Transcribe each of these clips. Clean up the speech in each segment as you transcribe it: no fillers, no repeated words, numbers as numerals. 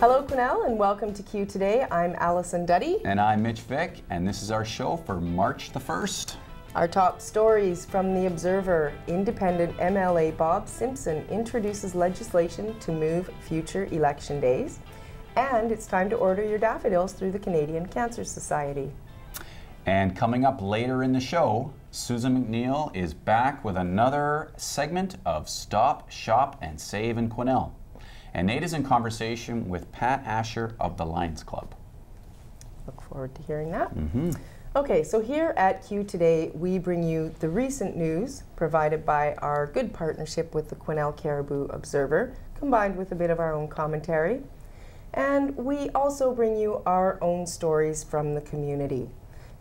Hello, Quesnel, and welcome to Q Today. I'm Alison Duddy. And I'm Mitch Vik, and this is our show for March the 1st. Our top stories from The Observer. Independent MLA Bob Simpson introduces legislation to move future election days. And it's time to order your daffodils through the Canadian Cancer Society. And coming up later in the show, Susan MacNeill is back with another segment of Stop, Shop and Save in Quesnel. And Nate is in conversation with Pat Asher of the Lions Club. Look forward to hearing that. Mm-hmm. Okay, so here at Q Today, we bring you the recent news provided by our good partnership with the Quesnel Caribou Observer, combined with a bit of our own commentary. And we also bring you our own stories from the community.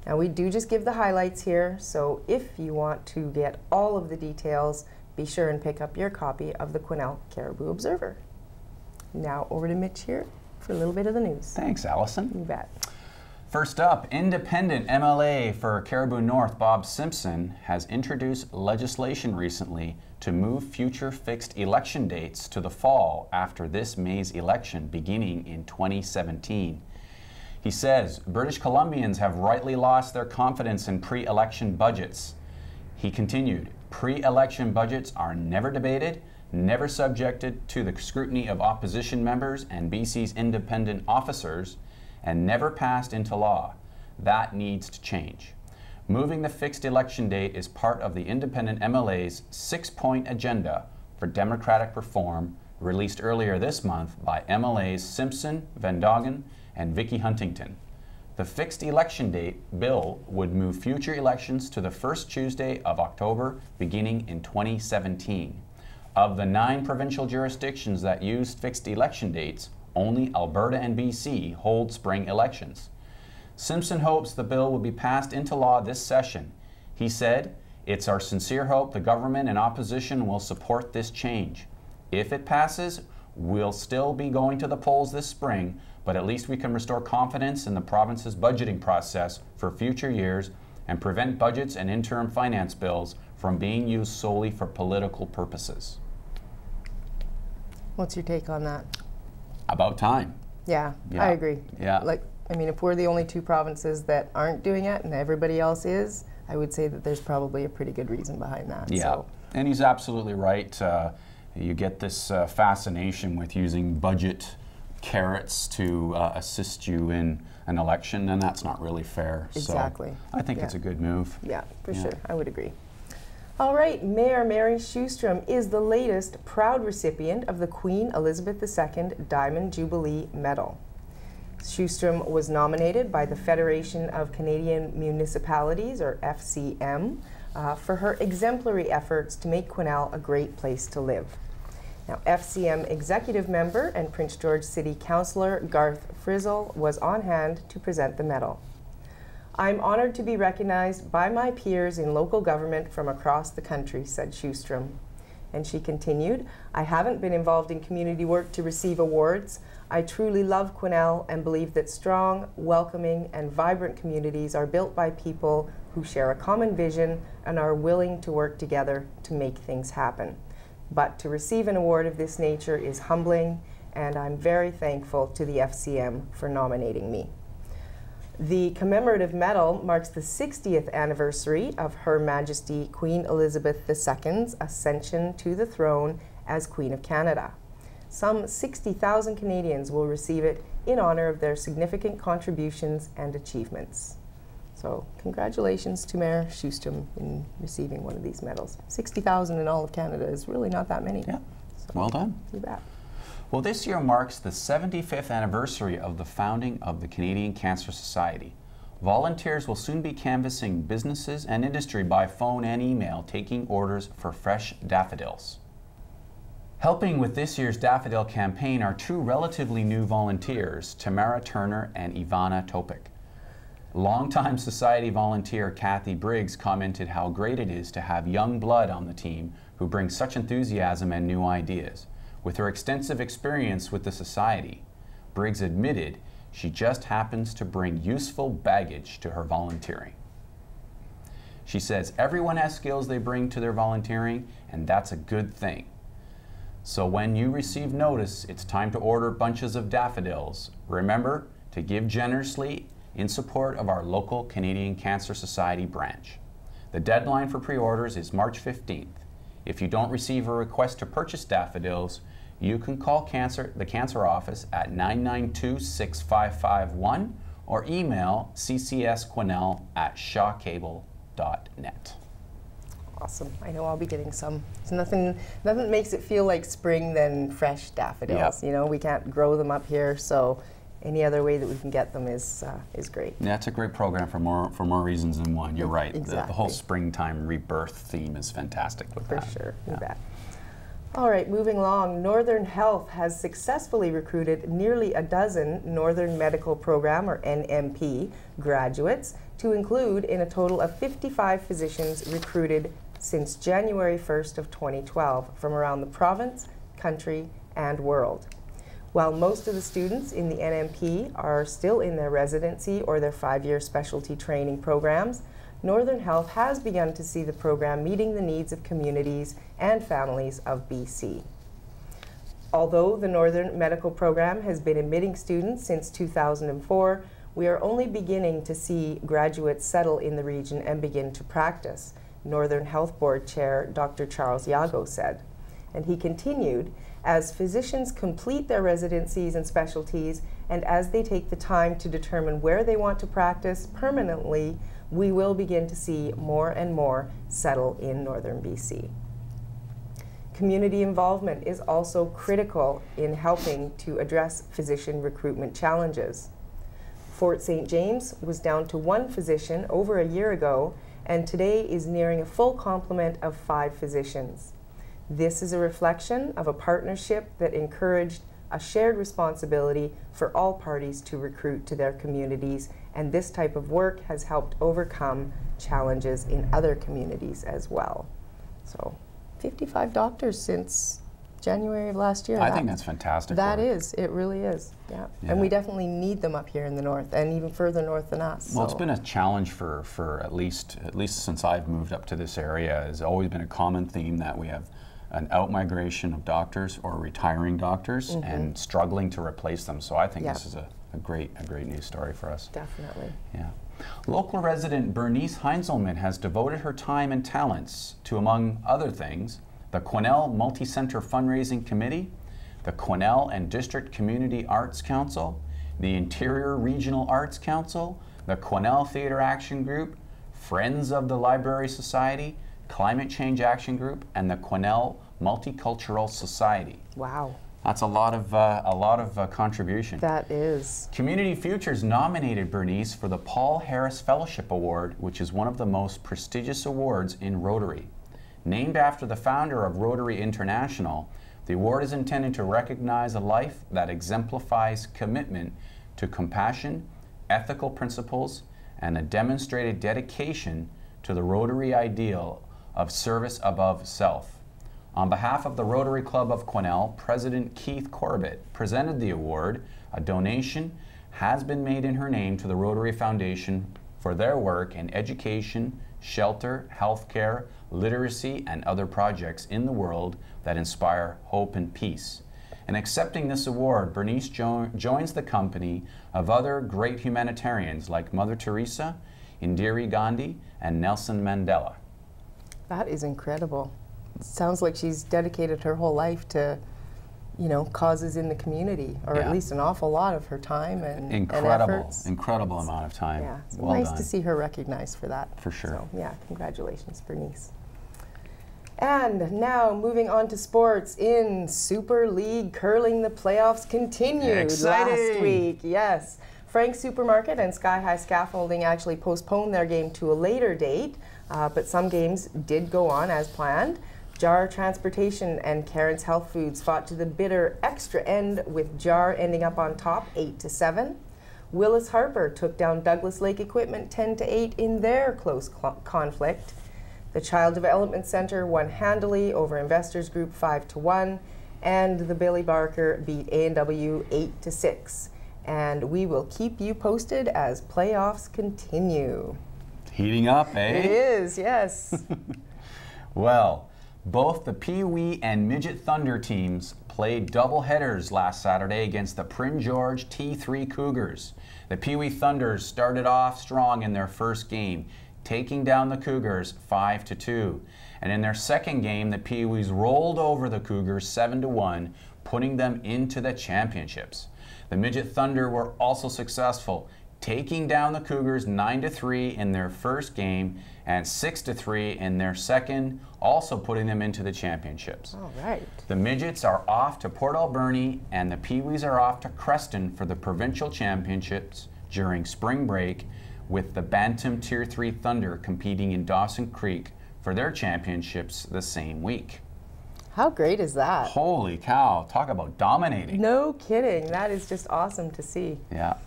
Now, we do just give the highlights here, so if you want to get all of the details, be sure and pick up your copy of the Quesnel Caribou Observer. Now over to Mitch here for a little bit of the news. Thanks, Allison. You bet. First up, independent MLA for Cariboo North, Bob Simpson, has introduced legislation recently to move future fixed election dates to the fall after this May's election beginning in 2017. He says, British Columbians have rightly lost their confidence in pre-election budgets. He continued, pre-election budgets are never debated, never subjected to the scrutiny of opposition members and BC's independent officers, and never passed into law. That needs to change. Moving the fixed election date is part of the independent MLA's six-point agenda for democratic reform, released earlier this month by MLAs Simpson, Vandoggin, and Vicki Huntington. The fixed election date bill would move future elections to the first Tuesday of October, beginning in 2017. Of the 9 provincial jurisdictions that use fixed election dates, only Alberta and BC hold spring elections. Simpson hopes the bill will be passed into law this session. He said, "It's our sincere hope the government and opposition will support this change. If it passes, we'll still be going to the polls this spring, but at least we can restore confidence in the province's budgeting process for future years and prevent budgets and interim finance bills from being used solely for political purposes." What's your take on that? About time. Yeah, I agree. Yeah. Like, I mean, if we're the only 2 provinces that aren't doing it and everybody else is, I would say that there's probably a pretty good reason behind that. Yeah, so. And he's absolutely right. You get this fascination with using budget carrots to assist you in an election, and that's not really fair. Exactly. So I think it's a good move. Yeah, for sure. I would agree. All right, Mayor Mary Sjostrom is the latest proud recipient of the Queen Elizabeth II Diamond Jubilee Medal. Sjostrom was nominated by the Federation of Canadian Municipalities, or FCM, for her exemplary efforts to make Quesnel a great place to live. Now, FCM executive member and Prince George City Councillor Garth Frizzle was on hand to present the medal. "I'm honoured to be recognised by my peers in local government from across the country," said Sjostrom. And she continued, "I haven't been involved in community work to receive awards. I truly love Quesnel and believe that strong, welcoming and vibrant communities are built by people who share a common vision and are willing to work together to make things happen. But to receive an award of this nature is humbling, and I'm very thankful to the FCM for nominating me." The commemorative medal marks the 60th anniversary of Her Majesty Queen Elizabeth II's ascension to the throne as Queen of Canada. Some 60,000 Canadians will receive it in honor of their significant contributions and achievements. So congratulations to Mayor Sjostrom in receiving one of these medals. 60,000 in all of Canada is really not that many. Yeah, so well done. You bet. Well, this year marks the 75th anniversary of the founding of the Canadian Cancer Society. Volunteers will soon be canvassing businesses and industry by phone and email, taking orders for fresh daffodils. Helping with this year's daffodil campaign are 2 relatively new volunteers, Tamara Turner and Ivana Topic. Longtime society volunteer Kathy Briggs commented how great it is to have young blood on the team who bring such enthusiasm and new ideas. With her extensive experience with the society, Briggs admitted she just happens to bring useful baggage to her volunteering. She says everyone has skills they bring to their volunteering, and that's a good thing. So when you receive notice, it's time to order bunches of daffodils. Remember to give generously in support of our local Canadian Cancer Society branch. The deadline for pre-orders is March 15th. If you don't receive a request to purchase daffodils, you can call the cancer office at 992-6551 or email ccsquenel@shawcable.net. Awesome. I know I'll be getting some. There's nothing makes it feel like spring than fresh daffodils. Yep. You know, we can't grow them up here, so any other way that we can get them is great. Yeah, it's a great program for more reasons than one. You're right. Exactly. The whole springtime rebirth theme is fantastic with that. For sure. Yeah. You bet. All right, moving along, Northern Health has successfully recruited nearly a dozen Northern Medical Program, or NMP, graduates, to include in a total of 55 physicians recruited since January 1st of 2012 from around the province, country, and world. While most of the students in the NMP are still in their residency or their 5-year specialty training programs, Northern Health has begun to see the program meeting the needs of communities and families of BC. Although the Northern Medical Program has been admitting students since 2004, we are only beginning to see graduates settle in the region and begin to practice, Northern Health Board Chair Dr. Charles Iago said. And he continued, as physicians complete their residencies and specialties, and as they take the time to determine where they want to practice permanently, we will begin to see more and more settle in Northern BC. Community involvement is also critical in helping to address physician recruitment challenges. Fort St. James was down to 1 physician over a year ago, and today is nearing a full complement of 5 physicians. This is a reflection of a partnership that encouraged a shared responsibility for all parties to recruit to their communities, and this type of work has helped overcome challenges in other communities as well. So 55 doctors since January of last year. I think that's fantastic. That is, it really is, yeah. And we definitely need them up here in the north and even further north than us. Well, so it's been a challenge for at least since I've moved up to this area. It's always been a common theme that we have an out-migration of doctors or retiring doctors and struggling to replace them. So I think this is a great news story for us. Definitely. Yeah. Local resident Bernice Heinzelman has devoted her time and talents to, among other things, the Quesnel Multi-Center Fundraising Committee, the Quesnel and District Community Arts Council, the Interior Regional Arts Council, the Quesnel Theater Action Group, Friends of the Library Society, Climate Change Action Group, and the Quesnel Multicultural Society. Wow. That's a lot of contribution. That is. Community Futures nominated Bernice for the Paul Harris Fellowship Award, which is one of the most prestigious awards in Rotary. Named after the founder of Rotary International, the award is intended to recognize a life that exemplifies commitment to compassion, ethical principles, and a demonstrated dedication to the Rotary ideal of service above self. On behalf of the Rotary Club of Quesnel, President Keith Corbett presented the award. A donation has been made in her name to the Rotary Foundation for their work in education, shelter, healthcare, literacy, and other projects in the world that inspire hope and peace. In accepting this award, Bernice joins the company of other great humanitarians like Mother Teresa, Indira Gandhi, and Nelson Mandela. That is incredible. It sounds like she's dedicated her whole life to, you know, causes in the community, or at least an awful lot of her time and incredible amount of time. Yeah, it's well nice to see her recognized for that. For sure. So, yeah, congratulations, Bernice. And now moving on to sports. In Super League curling, the playoffs continued last week. Yes. Frank's Supermarket and Sky High Scaffolding actually postponed their game to a later date, but some games did go on as planned. Jar Transportation and Karen's Health Foods fought to the bitter extra end, with Jar ending up on top 8-7. Willis Harper took down Douglas Lake Equipment 10-8 in their close conflict. The Child Development Centre won handily over Investors Group 5-1, and the Billy Barker beat A&W 8-6. And we will keep you posted as playoffs continue. Heating up, eh? It is, yes. Well, Both the Pee Wee and Midget Thunder teams played doubleheaders last Saturday against the Prince George T3 Cougars. The Pee Wee Thunders started off strong in their first game, taking down the Cougars 5-2. And in their second game, the Pee Wees rolled over the Cougars 7-1, putting them into the championships. The Midget Thunder were also successful, taking down the Cougars 9-3 in their first game and 6-3 in their second, also putting them into the championships. All right. The Midgets are off to Port Alberni and the Pee-wees are off to Creston for the provincial championships during spring break, with the Bantam Tier 3 Thunder competing in Dawson Creek for their championships the same week. How great is that? Holy cow, talk about dominating. No kidding, that is just awesome to see. Yeah.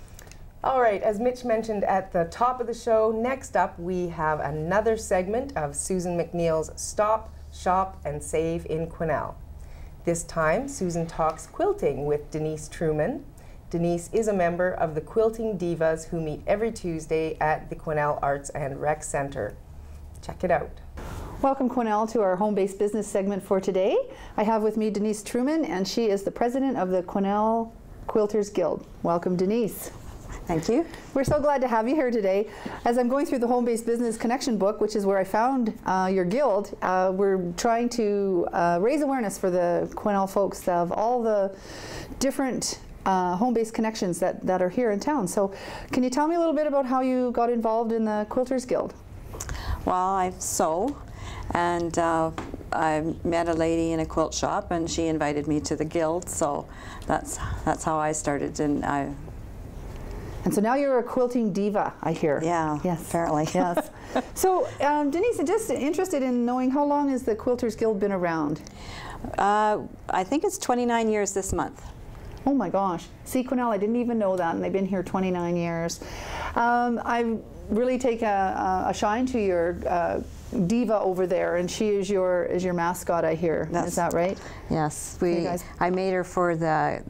All right, as Mitch mentioned at the top of the show, next up we have another segment of Susan MacNeill's Stop, Shop and Save in Quesnel. This time, Susan talks quilting with Denise Truman. Denise is a member of the Quilting Divas who meet every Tuesday at the Quesnel Arts and Rec Center. Check it out. Welcome, Quesnel, to our home-based business segment for today. I have with me Denise Truman, and she is the president of the Quesnel Quilters Guild. Welcome, Denise. Thank you. We're so glad to have you here today. As I'm going through the Home-Based Business Connection book, which is where I found your guild, we're trying to raise awareness for the Quesnel folks of all the different home-based connections that are here in town. So can you tell me a little bit about how you got involved in the Quilters Guild? Well, I sew, and I met a lady in a quilt shop, and she invited me to the guild, so that's how I started. And so now you're a quilting diva, I hear. Yeah, yes. Apparently. Yes. So, Denise, I'm just interested in knowing, how long has the Quilters Guild been around? I think it's 29 years this month. Oh my gosh. See, Quesnel, I didn't even know that, and they've been here 29 years. I really take a shine to your diva over there, and she is your mascot, I hear. Is that right? Yes. I made her for the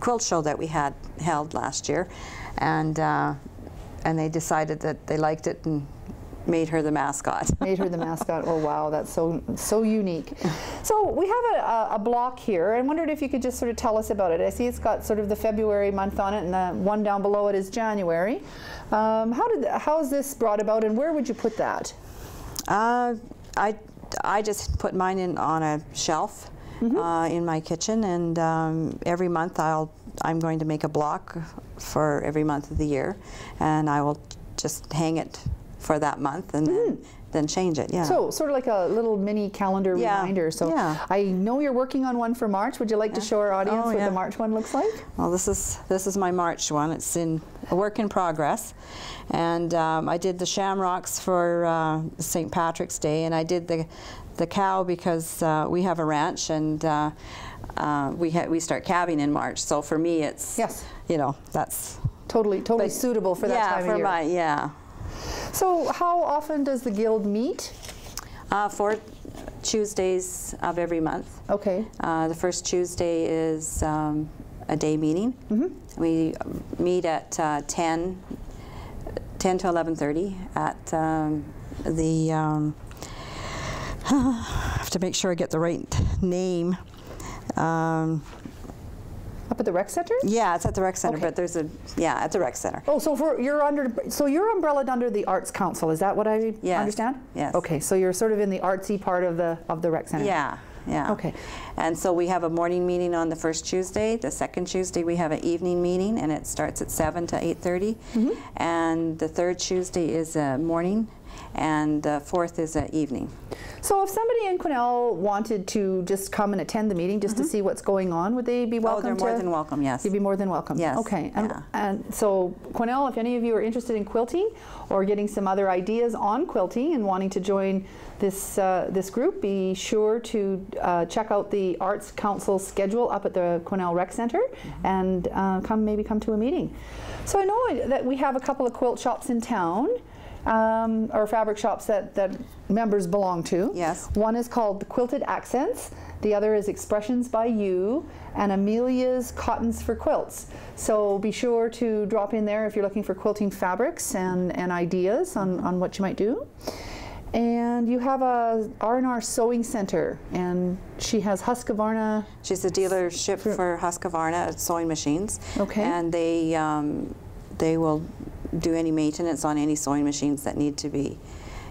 quilt show that we had held last year, and they decided that they liked it and made her the mascot. Made her the mascot. Oh wow, that's so unique. So we have a block here. I wondered if you could just sort of tell us about it. I see it's got sort of the February month on it, and the one down below it is January. How is this brought about, and where would you put that? I just put mine in on a shelf. Mm-hmm. In my kitchen, and every month I'm going to make a block for every month of the year, and I will just hang it for that month, and mm-hmm. then change it. Yeah. So sort of like a little mini calendar reminder. So yeah. I know you're working on one for March. Would you like to show our audience what the March one looks like? Well, this is my March one. It's in a work in progress, and I did the shamrocks for St. Patrick's Day, and I did the cow because we have a ranch, and we start calving in March. So for me, it's that's totally suitable for that time of year. So how often does the guild meet? 4 Tuesdays of every month. Okay. The first Tuesday is a day meeting. Mm-hmm. We meet at 10 to 11:30 at the. I have to make sure I get the right name. Up at the rec center? Yeah, it's at the rec center, but there's at the rec center. Oh, so you're umbrellaed under the Arts Council, is that what I understand? Yes. Okay, so you're sort of in the artsy part of the rec center. Yeah, yeah. Okay. And so we have a morning meeting on the first Tuesday. The second Tuesday we have an evening meeting, and it starts at 7 to 8:30. Mm-hmm. And the third Tuesday is a morning, and the fourth is an evening. So if somebody in Quesnel wanted to just come and attend the meeting just to see what's going on, would they be welcome? Oh, they're more than welcome, yes. You'd be more than welcome? Yes. Okay. And so Quesnel, if any of you are interested in quilting or getting some other ideas on quilting and wanting to join this group, be sure to check out the Arts Council schedule up at the Quesnel Rec Center and maybe come to a meeting. So I know that we have a couple of quilt shops in town. Or fabric shops that members belong to. Yes. One is called the Quilted Accents, the other is Expressions by You, and Amelia's Cottons for Quilts. So be sure to drop in there if you're looking for quilting fabrics and ideas on what you might do. And you have a R&R Sewing Center, and she has Husqvarna. She's the dealership for Husqvarna sewing machines. Okay. And they will do any maintenance on any sewing machines that need to be.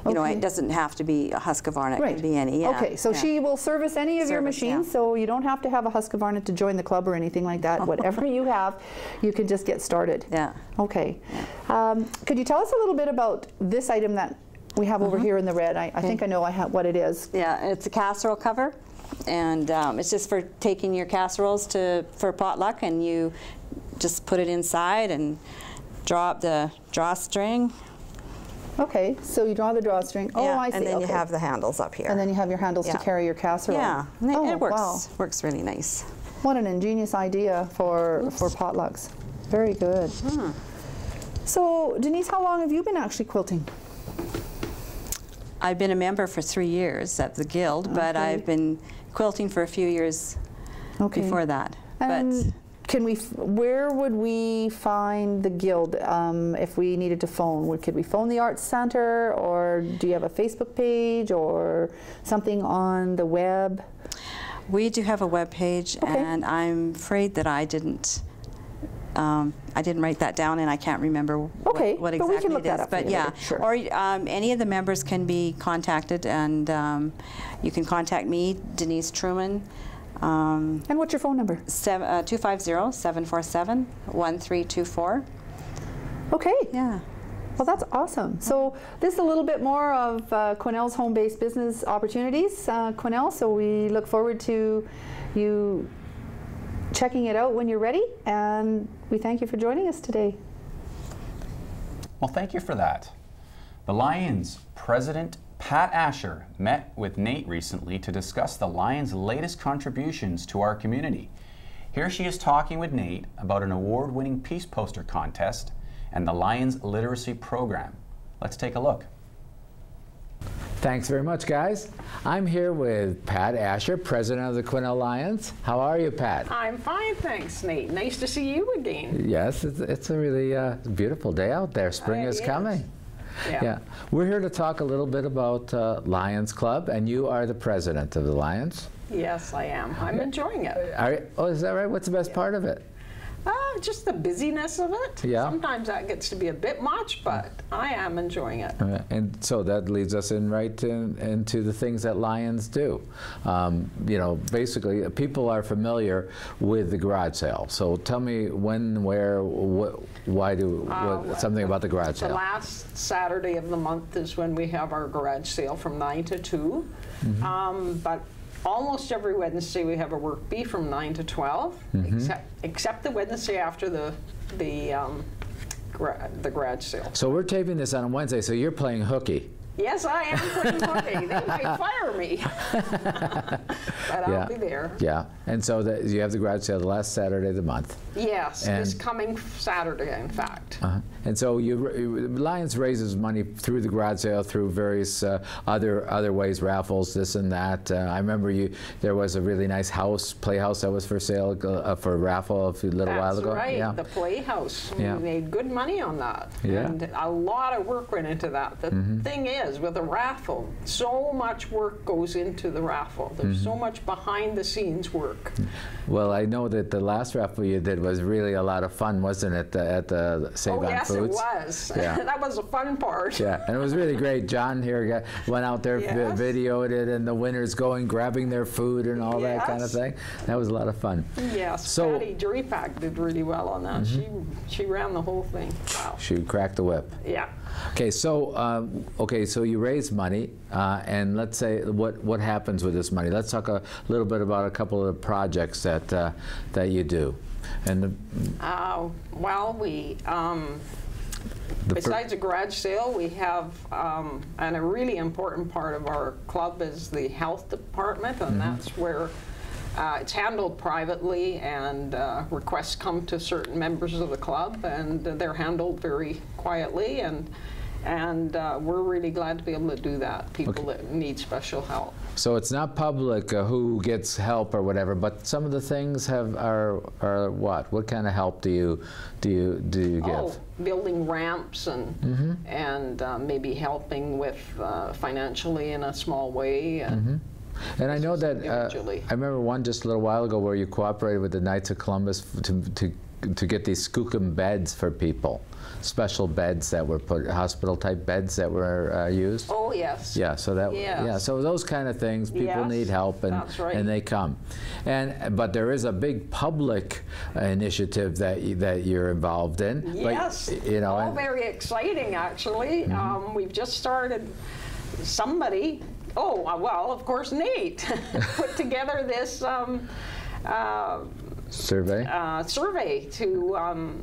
You know, it doesn't have to be a Husqvarna, it could be any. Yeah, okay, so she will service any of your machines, so you don't have to have a Husqvarna to join the club or anything like that. Whatever you have, you can just get started. Yeah. Okay. Yeah. Could you tell us a little bit about this item that we have over here in the red? I think I know what it is. Yeah, it's a casserole cover, and it's just for taking your casseroles for potluck, and you just put it inside and draw up the drawstring. Okay, so you draw the drawstring. Oh, yeah, I see. And then you have the handles up here. And then you have your handles to carry your casserole. Yeah, and it works. Wow. Works really nice. What an ingenious idea for potlucks. Very good. So, Denise, how long have you been actually quilting? I've been a member for 3 years at the Guild, but I've been quilting for a few years before that. And can we? Where would we find the Guild if we needed to phone? Could we phone the Arts Center, or do you have a Facebook page or something on the web? We do have a web page, and I'm afraid that I didn't write that down, and I can't remember what exactly we can look it is. That up but yeah, sure. Or any of the members can be contacted, and you can contact me, Denise Truman. And what's your phone number? 250-747-1324. Okay. Yeah. Well, that's awesome. So this is a little bit more of Quesnel's home-based business opportunities, Quesnel. So we look forward to you checking it out when you're ready. And we thank you for joining us today. Well, thank you for that. The Lions President Pat Asher met with Nate recently to discuss the Lions' latest contributions to our community. Here she is talking with Nate about an award-winning peace poster contest and the Lions' literacy program. Let's take a look. Thanks very much, guys. I'm here with Pat Asher, president of the Quesnel Lions. How are you, Pat? I'm fine, thanks, Nate. Nice to see you again. Yes, it's a really beautiful day out there. Spring is coming. Yeah. We're here to talk a little bit about Lions Club, and you are the president of the Lions. Yes, I am. I'm enjoying it. Is that right? What's the best part of it? Just the busyness of it. Yeah. Sometimes that gets to be a bit much, but I am enjoying it. And so that leads us right into the things that Lions do. You know, basically, people are familiar with the garage sale. So tell me when, where, something about the garage sale. The last Saturday of the month is when we have our garage sale from 9 to 2. But almost every Wednesday we have a work bee from 9 to 12, except the Wednesday after the garage sale. So we're taping this on a Wednesday, so you're playing hooky. Yes, I am playing hooky. They might fire me, but I'll be there. Yeah, and so you have the garage sale the last Saturday of the month. Yes, and this coming Saturday, in fact. And so Lions raises money through the garage sale, through various other ways, raffles, this and that. I remember there was a really nice playhouse that was for sale for a raffle a little while ago. That's right, the playhouse. Yeah. We made good money on that, and a lot of work went into that. The thing is, with a raffle, so much work goes into the raffle. There's so much behind the scenes work. Well, I know that the last raffle you did was really a lot of fun, wasn't it, at the Save-On Foods? Oh, yes, it was. Yeah. That was the fun part. Yeah, and it was really great. John here went out there, videoed it, and the winners grabbing their food and all that kind of thing. That was a lot of fun. Yes, so Patty Drepak did really well on that. She ran the whole thing. Wow. She cracked the whip. Yeah. Okay, so so you raise money, and let's say what happens with this money. Let's talk a little bit about a couple of the projects that that you do. And besides the garage sale, we have and a really important part of our club is the health department, and that's where it's handled privately, and requests come to certain members of the club, and they're handled very quietly. And And we're really glad to be able to do that, people that need special help. So it's not public who gets help or whatever, but some of the things are what? What kind of help do you give? Oh, building ramps and maybe helping with financially in a small way. And I know that I remember one just a little while ago where you cooperated with the Knights of Columbus to get these skookum beds for people, special beds that were put, hospital-type beds that were used. Oh yes. Yeah. So that. Yes. Yeah. So those kind of things, people need help, and and they come. And but there is a big public initiative that you're involved in. Yes. But, you know, all very exciting actually. We've just started. Somebody. Oh well, of course, Nate put together this. Survey to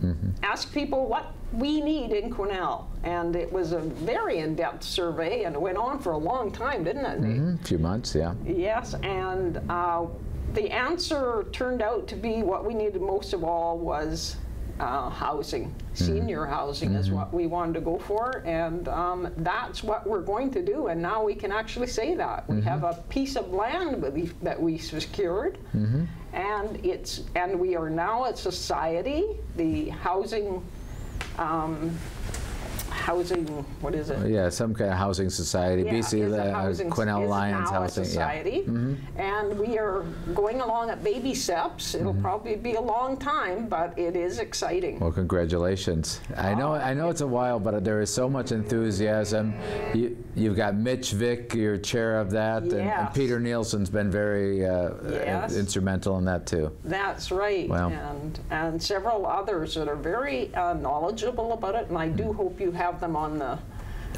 ask people what we need in Quesnel, and it was a very in-depth survey, and it went on for a long time, didn't it? A few months, yeah. Yes, and the answer turned out to be what we needed most of all was housing. Senior housing is what we wanted to go for, and that's what we're going to do, and now we can actually say that. We have a piece of land that we secured, and we are now a society, the housing, what is it? Yeah, some kind of housing society. Yeah, BC, the Quesnel Lions Housing Society. Yeah. And we are going along at baby steps. It'll probably be a long time, but it is exciting. Well, congratulations. I know it's a while, but there is so much enthusiasm. You've got Mitch Vik, you're chair of that, and Peter Nielsen's been very instrumental in that too. That's right. Wow. And several others that are very knowledgeable about it, and I do hope you have them on the...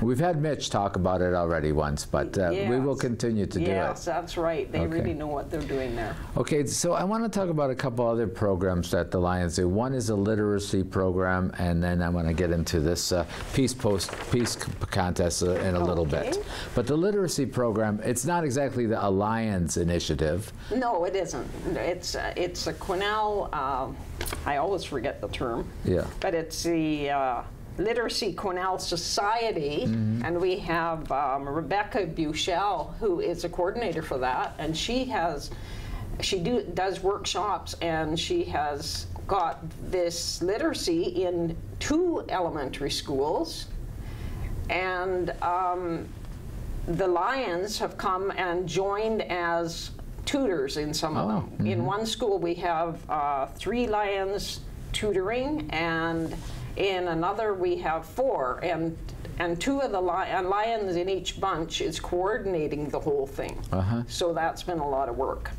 We've had Mitch talk about it already once, but we will continue to do it. Yes, that's right. They really know what they're doing there. Okay, so I want to talk about a couple other programs that the Lions do. One is a literacy program, and then I'm going to get into this peace contest in a little bit. But the literacy program, it's not exactly the Lions initiative. No, it isn't. It's a Quesnel... I always forget the term. Yeah. But it's the... Literacy Quesnel Society, and we have Rebecca Buchel, who is a coordinator for that, and she does workshops, and she has got this literacy in 2 elementary schools, and the Lions have come and joined as tutors in some of them. In one school we have 3 Lions tutoring, and in another we have 4, and 2 of the lions in each bunch is coordinating the whole thing. So that's been a lot of work.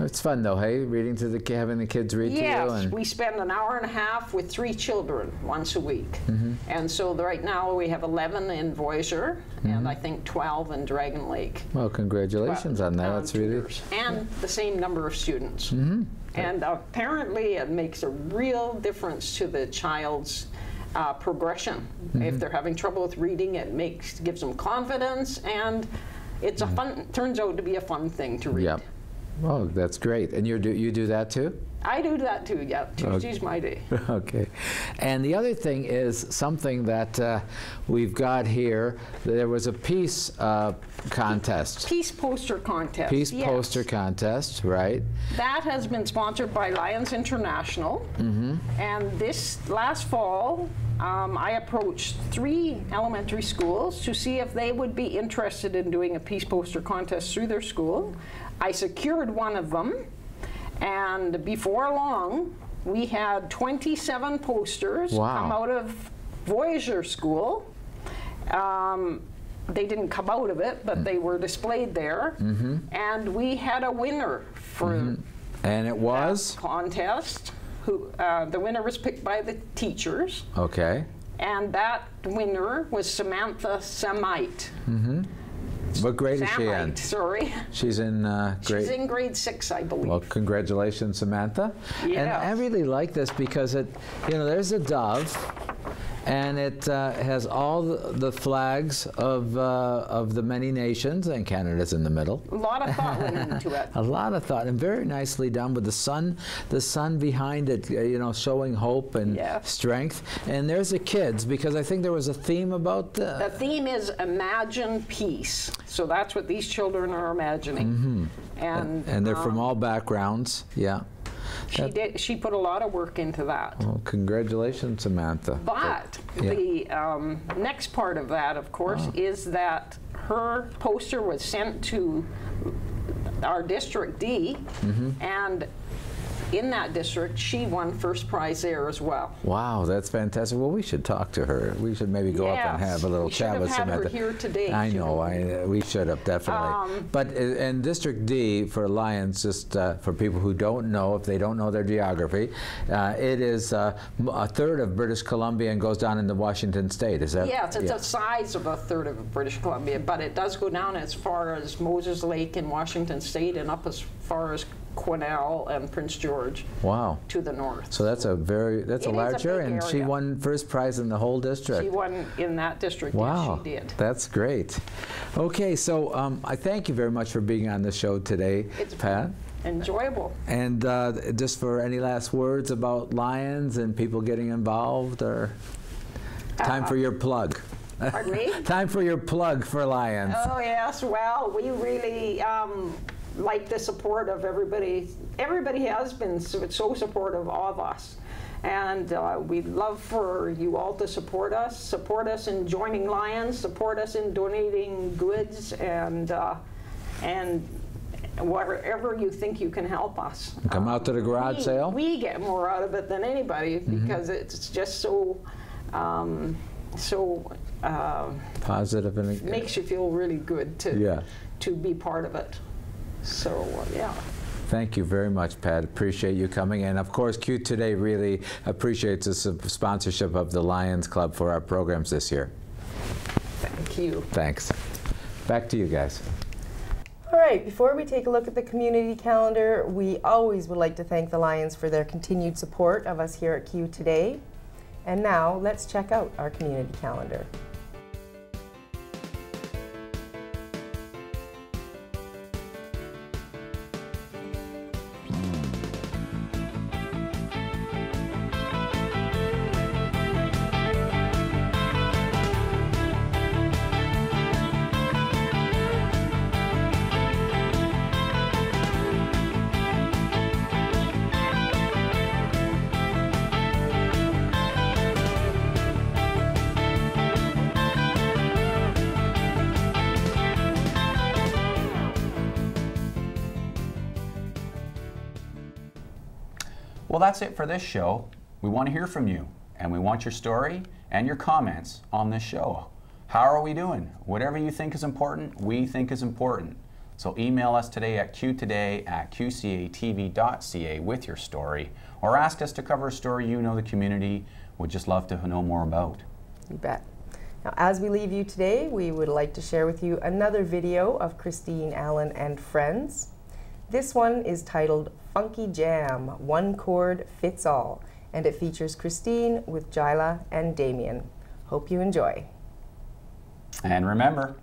It's fun though, hey, reading to the having the kids read to you. Yes, we spend an hour and a half with 3 children once a week, and so right now we have 11 in Voyager and I think 12 in Dragon Lake. Well, congratulations on that. That's really the same number of students. And apparently it makes a real difference to the child's progression. If they're having trouble with reading, it gives them confidence, and it's turns out to be a fun thing to read. Oh, that's great. And you do that too? I do that too, yeah. Tuesday's my day. Okay. And the other thing is something that we've got here. There was a peace contest. Peace poster contest. Peace poster contest, right. That has been sponsored by Lions International. And this last fall, I approached 3 elementary schools to see if they would be interested in doing a peace poster contest through their school. I secured one of them, and before long we had 27 posters come out of Voyager School. They didn't come out of it, but they were displayed there, and we had a winner for and it was that contest. Who the winner was picked by the teachers. Okay. And that winner was Samantha Samite. What grade is she in? Sorry. She's in grade. She's in grade 6, I believe. Well, congratulations, Samantha. Yeah. And I really like this because it, you know, there's a dove, and it has all the flags of the many nations, and Canada's in the middle. A lot of thought went into it. A lot of thought, and very nicely done with the sun behind it, you know, showing hope and strength. And there's the kids, because I think there was a theme about the theme is imagine peace. So that's what these children are imagining. Mm-hmm. And they're from all backgrounds. Yeah. She put a lot of work into that. Well, congratulations, Samantha. But the next part of that, of course, is that her poster was sent to our District D, and in that district, she won first prize there as well. Wow, that's fantastic. Well, we should talk to her. We should maybe go up and have a little chat with Samantha. We should have had her here today. I know. We should have, definitely. But in District D, for Lions, just for people who don't know, if they don't know their geography, it is a third of British Columbia and goes down into Washington State. Is that? Yes, it's the size of a third of British Columbia, but it does go down as far as Moses Lake in Washington State and up as far as Quesnel and Prince George. Wow. To the north. So that's a large area, and she won first prize in the whole district. She won in that district. Wow. Yes, she did. That's great. Okay, so I thank you very much for being on the show today, Pat. Enjoyable. And just for any last words about Lions and people getting involved, or time for your plug. Pardon me? Time for your plug for Lions. Oh yes. Well, we really like the support of everybody. Everybody has been so supportive of us, and we'd love for you all to support us in joining Lions, support us in donating goods, and wherever you think you can help us. Come out to the garage sale. We get more out of it than anybody, because it's just so positive, and it makes you feel really good to be part of it. So, yeah. Thank you very much, Pat. Appreciate you coming in. Of course, Q Today really appreciates the sponsorship of the Lions Club for our programs this year. Thank you. Thanks. Back to you guys. All right, before we take a look at the community calendar, we always would like to thank the Lions for their continued support of us here at Q Today. And now, let's check out our community calendar. Well, that's it for this show. We want to hear from you, and we want your story and your comments on this show. How are we doing? Whatever you think is important, we think is important. So email us today at qtoday@qcatv.ca with your story, or ask us to cover a story you know the community would just love to know more about. You bet. Now, as we leave you today, we would like to share with you another video of Christine Allen and Friends. This one is titled Funky Jam, One Chord Fits All, and it features Christine with Jyla and Damien. Hope you enjoy. And remember,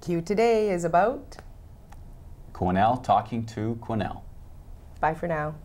Q Today is about Quesnel talking to Quesnel. Bye for now.